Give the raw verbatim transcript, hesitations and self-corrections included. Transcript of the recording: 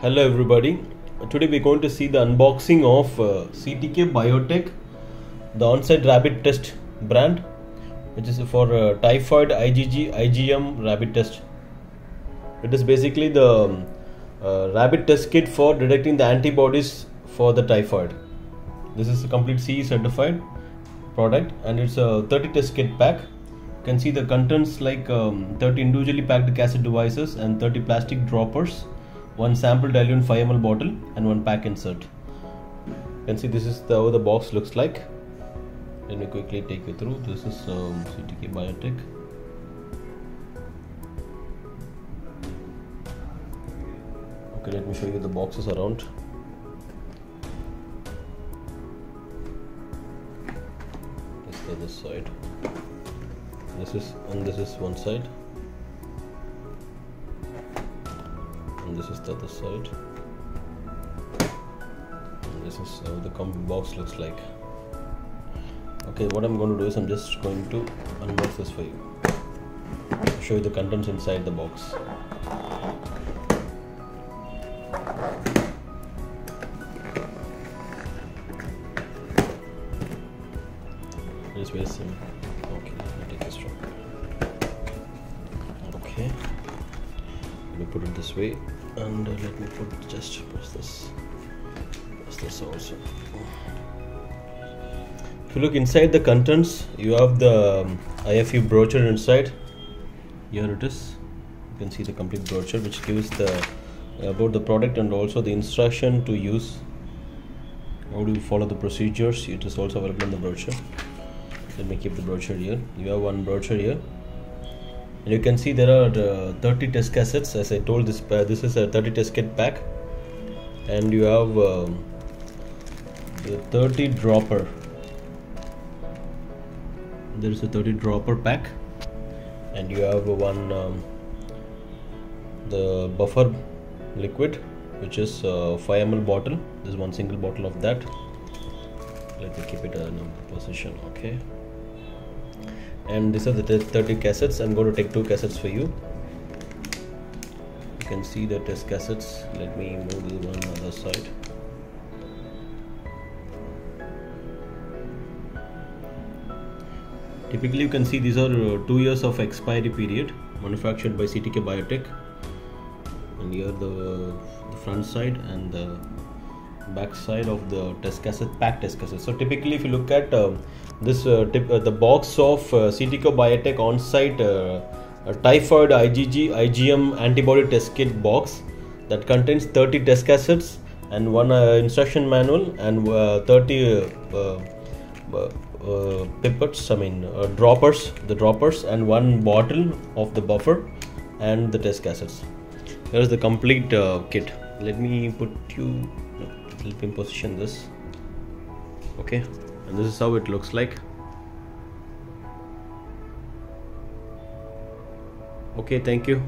Hello everybody, today we are going to see the unboxing of uh, C T K Biotech, the OnSite Rabbit Test brand, which is for uh, typhoid, I G G, I G M rabbit test. It is basically the uh, rabbit test kit for detecting the antibodies for the typhoid. This is a complete C E certified product and it's a thirty test kit pack. You can see the contents like um, thirty individually packed cassette devices and thirty plastic droppers, one sample diluent five milliliter bottle and one pack insert. You can see this is the, how the box looks like. Let me quickly take you through. This is um, C T K Biotech. Okay, let me show you the boxes around. This is the other side. This is and this is one side. And this is the other side, and this is how the combo box looks like. Okay, what I'm going to do is I'm just going to unbox this for you. I'll show you the contents inside the box. Just very simple. Okay, let me take this drop. Okay. Let me put it this way and uh, let me put just press this press this also. If you look inside the contents, you have the um, I F U brochure inside. Here it is. You can see the complete brochure which gives the uh, about the product and also the instruction to use, how do you follow the procedures. It is also available in the brochure. Let me keep the brochure here. You have one brochure here. And you can see there are uh, thirty test cassettes. As I told, this uh, this is a thirty test kit pack, and you have uh, the thirty dropper. There is a thirty dropper pack, and you have one um, the buffer liquid, which is uh, five milliliter bottle. This is one single bottle of that. Let me keep it in a position. Okay. And these are the thirty cassettes. I'm going to take two cassettes for you. You can see the test cassettes. Let me move the one other side. Typically, you can see these are two years of expiry period, manufactured by C T K Biotech. And here the, the front side and the back side of the test cassette pack test cassette. So typically, if you look at uh, this uh, tip, uh, the box of uh, C T K Biotech on-site uh, typhoid I G G I G M antibody test kit box that contains thirty test cassettes and one uh, instruction manual and uh, thirty uh, uh, uh, pipettes, I mean uh, droppers, the droppers and one bottle of the buffer and the test cassettes. Here is the complete uh, kit. Let me put you. Let me position this. Okay, and this is how it looks like. Okay, thank you.